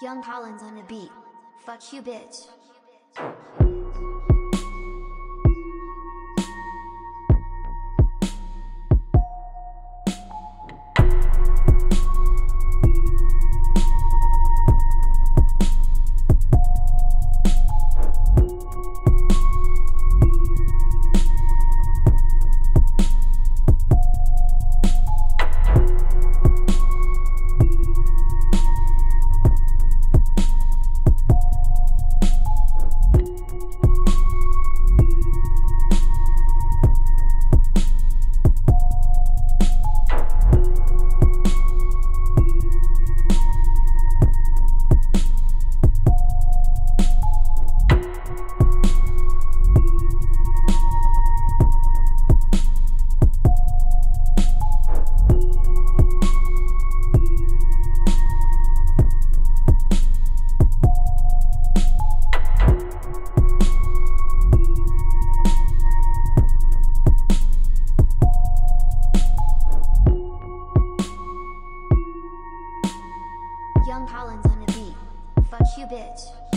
Young Collins on the beat. Fuck you, bitch. Young Collins on the beat. Fuck you, bitch.